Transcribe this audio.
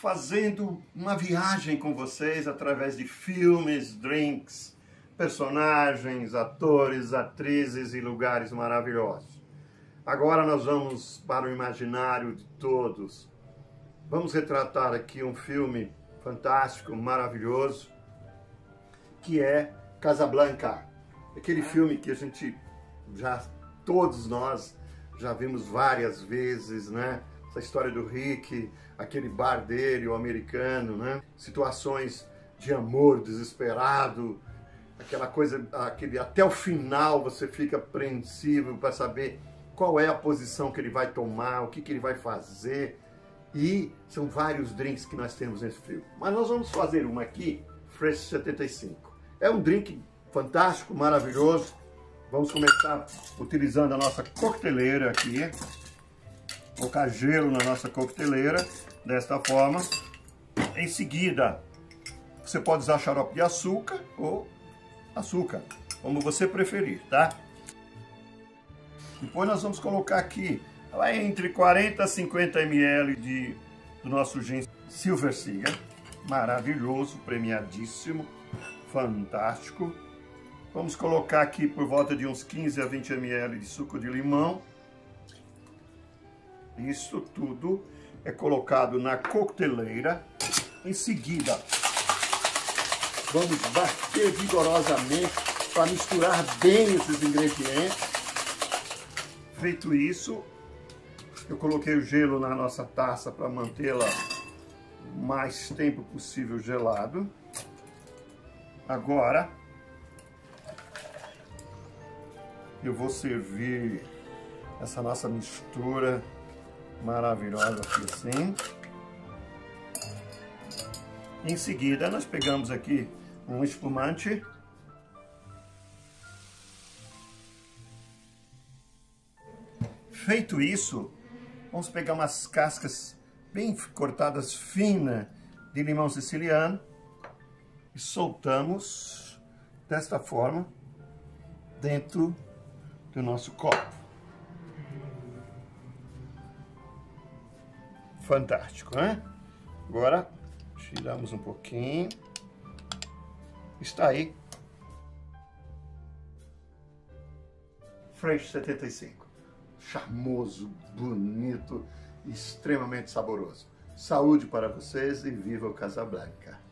fazendo uma viagem com vocês através de filmes, drinks, personagens, atores, atrizes e lugares maravilhosos. Agora nós vamos para o imaginário de todos. Vamos retratar aqui um filme fantástico, maravilhoso, que é Casablanca. Aquele filme que a gente já, todos nós, já vimos várias vezes, né? Essa história do Rick, aquele bar dele, o americano, né? Situações de amor desesperado, aquela coisa, até o final você fica apreensivo para saber qual é a posição que ele vai tomar, o que ele vai fazer. E são vários drinks que nós temos nesse filme. Mas nós vamos fazer uma aqui, French 75. É um drink fantástico, maravilhoso. Vamos começar utilizando a nossa coqueteleira aqui. Colocar gelo na nossa coqueteleira, desta forma. Em seguida, você pode usar xarope de açúcar ou açúcar, como você preferir, tá? Depois nós vamos colocar aqui, entre 40 a 50 ml do nosso gin Silver Cigar. Maravilhoso, premiadíssimo, fantástico. Vamos colocar aqui por volta de uns 15 a 20 ml de suco de limão. Isso tudo é colocado na coqueteleira. Em seguida, vamos bater vigorosamente para misturar bem esses ingredientes. Feito isso, eu coloquei o gelo na nossa taça para mantê-la o mais tempo possível gelado. Agora, eu vou servir essa nossa mistura maravilhosa aqui assim. Em seguida, nós pegamos aqui um espumante. Feito isso, vamos pegar umas cascas bem cortadas, finas, de limão siciliano e soltamos desta forma dentro do nosso copo. Fantástico, né? Agora, tiramos um pouquinho. Está aí. French 75. Charmoso, bonito, extremamente saboroso. Saúde para vocês e viva o Casablanca!